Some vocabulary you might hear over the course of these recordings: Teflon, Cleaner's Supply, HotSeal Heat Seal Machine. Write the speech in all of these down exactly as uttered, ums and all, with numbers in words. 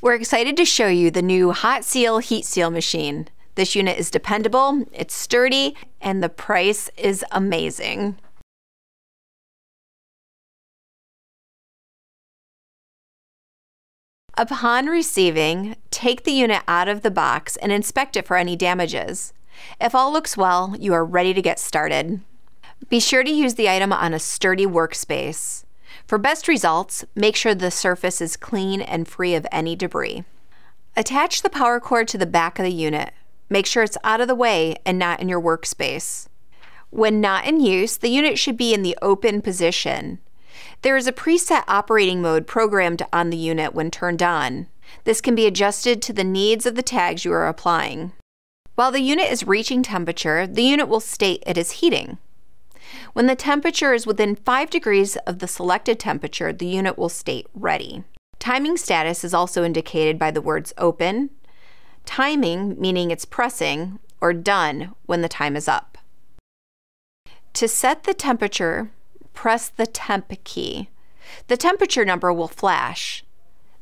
We're excited to show you the new HotSeal Heat Seal Machine. This unit is dependable, it's sturdy, and the price is amazing. Upon receiving, take the unit out of the box and inspect it for any damages. If all looks well, you are ready to get started. Be sure to use the item on a sturdy workspace. For best results, make sure the surface is clean and free of any debris. Attach the power cord to the back of the unit. Make sure it's out of the way and not in your workspace. When not in use, the unit should be in the open position. There is a preset operating mode programmed on the unit when turned on. This can be adjusted to the needs of the tags you are applying. While the unit is reaching temperature, the unit will state it is heating. When the temperature is within five degrees of the selected temperature, the unit will state ready. Timing status is also indicated by the words open, timing meaning it's pressing, or done when the time is up. To set the temperature, press the temp key. The temperature number will flash.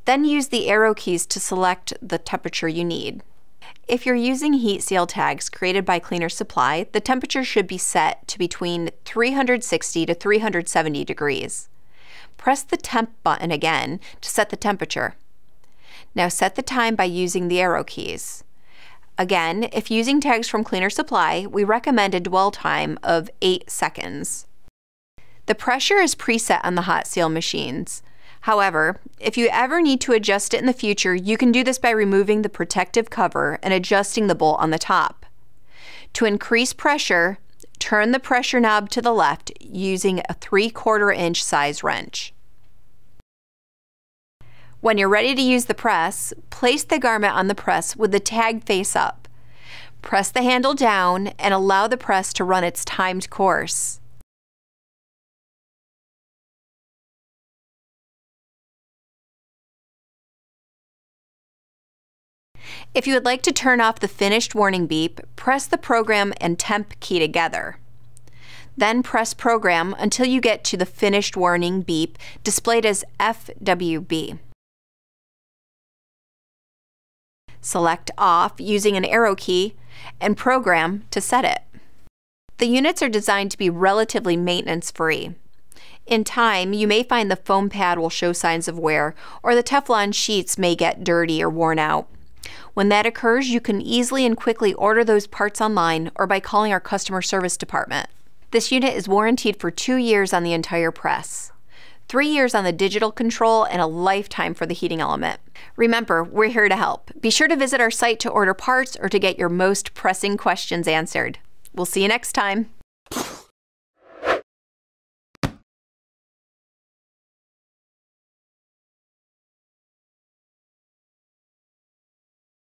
Then use the arrow keys to select the temperature you need. If you're using heat seal tags created by Cleaner's Supply, the temperature should be set to between three hundred sixty to three hundred seventy degrees. Press the temp button again to set the temperature. Now set the time by using the arrow keys. Again, if using tags from Cleaner's Supply, we recommend a dwell time of eight seconds. The pressure is preset on the hot seal machines. However, if you ever need to adjust it in the future, you can do this by removing the protective cover and adjusting the bolt on the top. To increase pressure, turn the pressure knob to the left using a three quarter inch size wrench. When you're ready to use the press, place the garment on the press with the tag face up. Press the handle down and allow the press to run its timed course. If you would like to turn off the finished warning beep, press the program and temp key together. Then press program until you get to the finished warning beep displayed as F W B. Select off using an arrow key and program to set it. The units are designed to be relatively maintenance-free. In time, you may find the foam pad will show signs of wear, or the Teflon sheets may get dirty or worn out. When that occurs, you can easily and quickly order those parts online or by calling our customer service department. This unit is warranted for two years on the entire press, three years on the digital control, and a lifetime for the heating element. Remember, we're here to help. Be sure to visit our site to order parts or to get your most pressing questions answered. We'll see you next time.